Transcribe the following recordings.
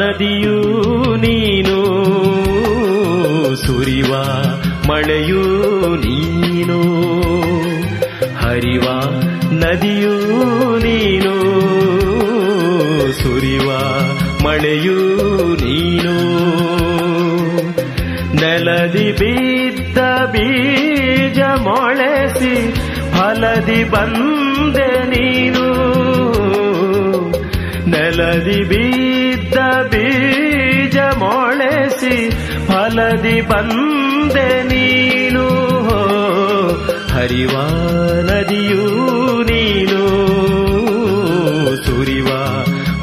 ನದಿಯೂ ನೀನು, ಸುರಿವ ಮಳೆಯೂ ನೀನು. ಹರಿವ ನದಿಯೂ ನೀನು, ಸುರಿವ ಮಳೆಯೂ ನೀನು. ನೆಲದಿ ಬಿದ್ದ ಬೀಜ ಮೊಳೆಸಿ ಫಲದಿ ಬಂದೆ ನೀನು. ನೆಲದಿ ಬಿದ್ದ ಬೀಜ ಮೊಳೆಸಿ ಫಲದಿ ಬಂದೆ ನೀನು. ಹರಿವ ನದಿಯೂ ನೀನು, ಸುರಿವ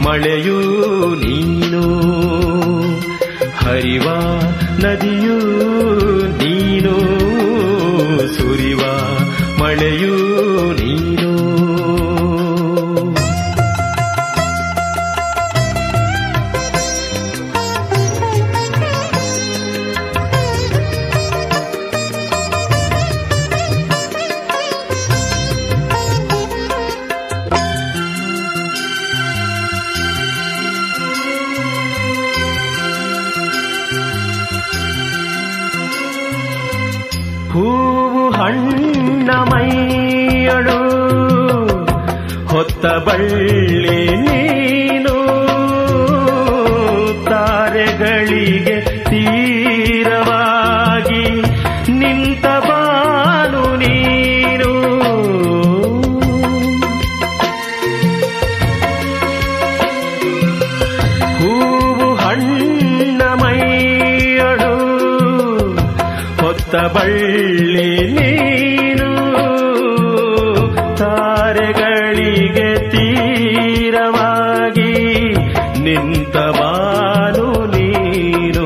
ಮಳೆಯೂ ನೀನು. ಹರಿವ ನದಿಯೂ ನೀನು, ಸುರಿವ ಮಳೆಯೂ ನೀನು. ಹೂವು ಹಣ್ಣ ಮೈಯಳು, ಹೊತ್ತ ಬಳ್ಳಿ ನೀನು. ತಾರೆಗಳಿಗೆ ತೀರವಾಗಿ ನಿಂತ ಬಾನು ನೀನು. ಹೂವು ಹಣ್ಣ ಮೈಯಳು, ಹೊತ್ತ ಬಳ್ಳಿ ನೀನು. ತಾರೆಗಳಿಗೆ ತೀರವಾಗಿ ನಿಂತ ಬಾನು ನೀನು.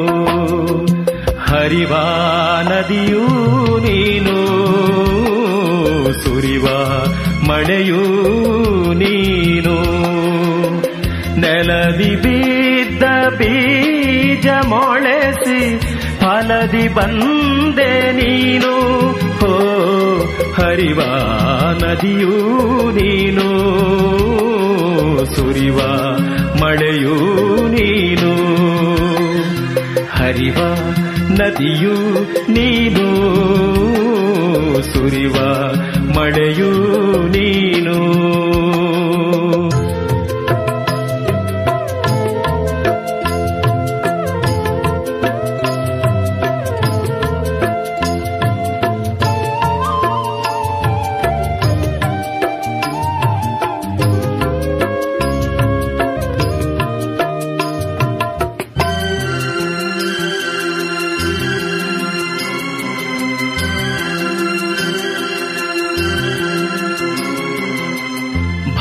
ಹರಿವ ನದಿಯೂ ನೀನು, ಸುರಿವ ಮಳೆಯೂ ನೀನು. ನೆಲದಿ ಬಿದ್ದ ಬೀಜ ಮೊಳೆಸಿ ಫಲದಿ ಬಂದೆ ನೀನು. ಹೋ ಹರಿವ ನದಿಯೂ ನೀನು, ಸುರಿವ ಮಳೆಯೂ ನೀನು. ಹರಿವ ನದಿಯೂ ನೀನು, ಸುರಿವ ಮಳೆಯೂ ನೀನು.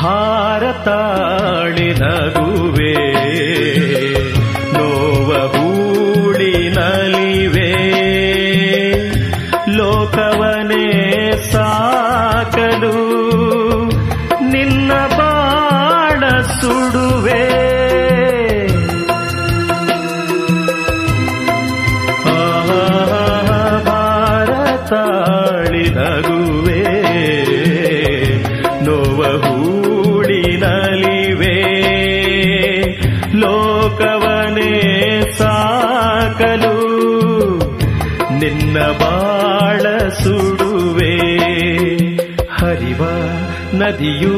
ಭಾರತಾಳಿ ನಗುವೆ, ನೋವ ಬೂಡಿ ನಲಿವೆ. ಲೋಕವನೇ ಸಾಕಲು ನಿನ್ನ ಬಾಣ ಸುಡುವೆ. ಭಾರತಾಳಿ ನಗುವೆ, ನೋವ ನಲಿವೆ. ಲೋಕವನೇ ಸಾಕಲು ನಿನ್ನ ಬಾಳ ಸುಡುವೆ. ಹರಿವ ನದಿಯೂ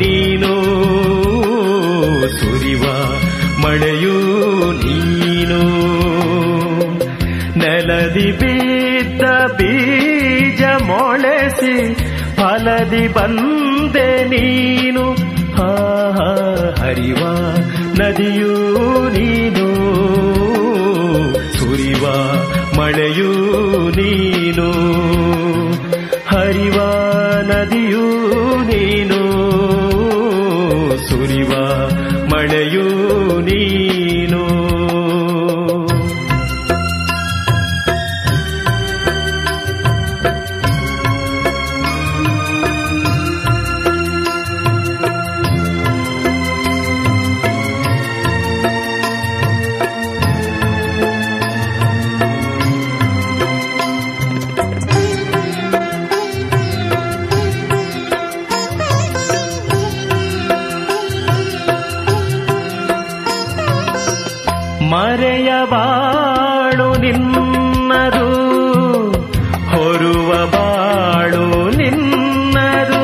ನೀನು, ಸುರಿವ ಮಳೆಯೂ ನೀನು. ನೆಲದಿ ಬಿದ್ದ ಬೀಜ ಮೊಳೆಸಿ ಫಲದಿ ಬಂದೆ ನೀನು. ಹರಿವ ನದಿಯೂ ನೀನು, ಸುರಿವ ಮಳೆಯೂ ನೀನು. ಹರಿವ ನದಿಯೂ ನೀನು, ಸುರಿವ ಮಳೆಯೂ ನೀನು. ಮರೆಯಬಾಳು ನಿನ್ನದು ಹೊರುವ ಬಾಳು ನಿನ್ನದು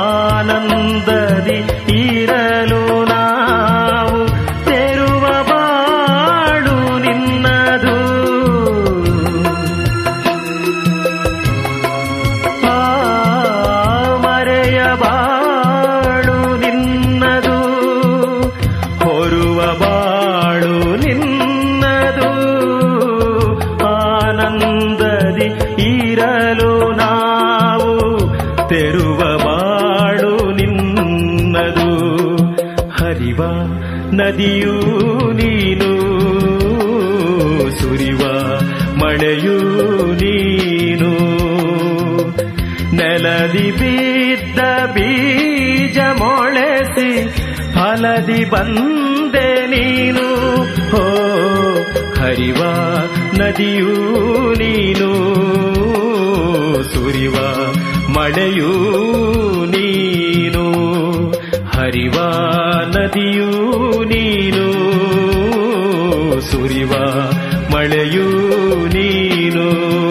ಆನಂದದಿ ಇರಲು ನಾವು ತೆರುವ ಬಾಳು ನಿನ್ನದು ಆ ಮರೆಯಬಾಳು ನಿನ್ನದು ಹೊರುವ ಬಾಳು ನಿನ್ನದು ಆನಂದದಿ ಇರಲು ನಾವು ತೆರುವ ಬಾಳು ನಿನ್ನದು ಹರಿವ ನದಿಯೂ ನೀನು ಸುರಿವ ಮಳೆಯೂ ನೀನು ನೆಲದಿ ಬಿದ್ದ ಬೀಜ ಮೊಳೆಸಿ ಫಲದಿ ಬಂದೆ ನೀನು ಹೋ ಹರಿವ ನದಿಯೂ ನೀನು ಸುರಿವ ಮಳೆಯೂ ನೀನು ಹರಿವ ನದಿಯೂ ನೀನು ಸುರಿವ ಮಳೆಯೂ ನೀನು